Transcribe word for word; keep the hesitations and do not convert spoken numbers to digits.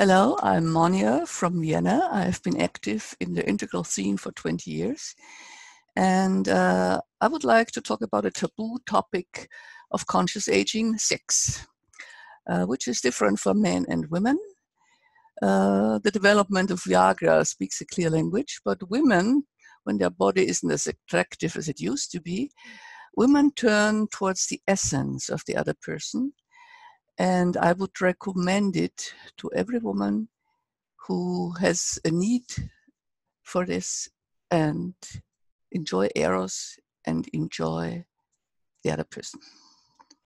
Hello, I'm Monia from Vienna. I've been active in the integral scene for twenty years. And uh, I would like to talk about a taboo topic of conscious aging, sex, uh, which is different for men and women. Uh, the development of Viagra speaks a clear language, but women, when their body isn't as attractive as it used to be, women turn towards the essence of the other person. And I would recommend it to every woman who has a need for this, and enjoy Eros and enjoy the other person.